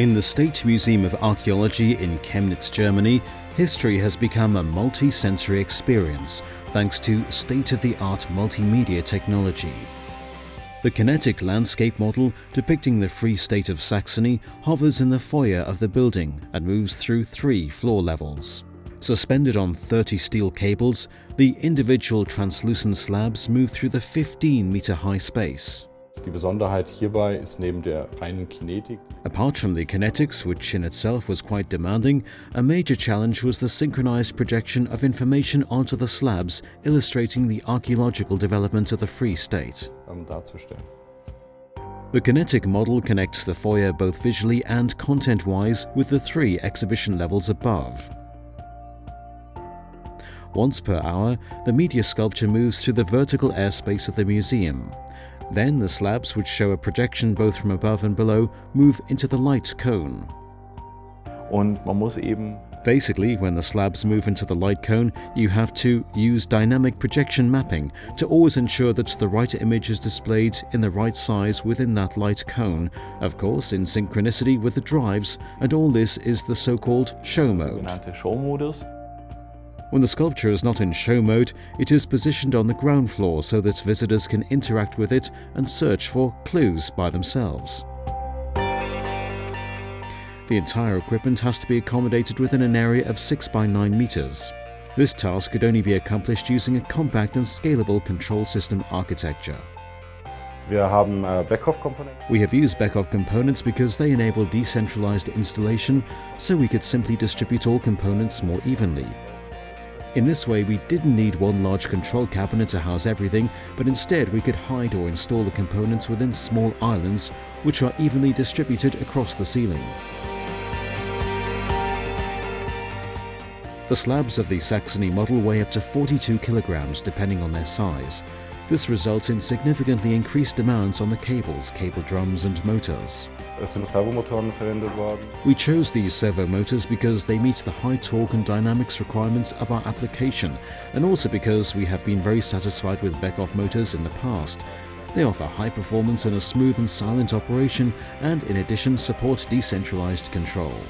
In the State Museum of Archaeology in Chemnitz, Germany, history has become a multi-sensory experience thanks to state-of-the-art multimedia technology. The kinetic landscape model depicting the Free State of Saxony hovers in the foyer of the building and moves through 3 floor levels. Suspended on 30 steel cables, the individual translucent slabs move through the 15-meter-high space. Die Besonderheit hierbei ist neben der reinen Kinetik. Apart from the kinetics, which in itself was quite demanding, a major challenge was the synchronized projection of information onto the slabs, illustrating the archaeological development of the Free State. The kinetic model connects the foyer both visually and content-wise with the 3 exhibition levels above. Once per hour, the media sculpture moves through the vertical airspace of the museum. Then the slabs, which show a projection both from above and below, move into the light cone. Basically, when the slabs move into the light cone, you have to use dynamic projection mapping to always ensure that the right image is displayed in the right size within that light cone, of course in synchronicity with the drives, and all this is the so-called show mode. When the sculpture is not in show mode, it is positioned on the ground floor so that visitors can interact with it and search for clues by themselves. The entire equipment has to be accommodated within an area of 6 by 9 meters. This task could only be accomplished using a compact and scalable control system architecture. We have used Beckhoff components because they enable decentralized installation, so we could simply distribute all components more evenly. In this way, we didn't need one large control cabinet to house everything, but instead we could hide or install the components within small islands, which are evenly distributed across the ceiling. The slabs of the Saxony model weigh up to 42 kilograms depending on their size. This results in significantly increased demands on the cables, cable drums and motors. We chose these servo motors because they meet the high torque and dynamics requirements of our application, and also because we have been very satisfied with Beckhoff motors in the past. They offer high performance in a smooth and silent operation and, in addition, support decentralized control.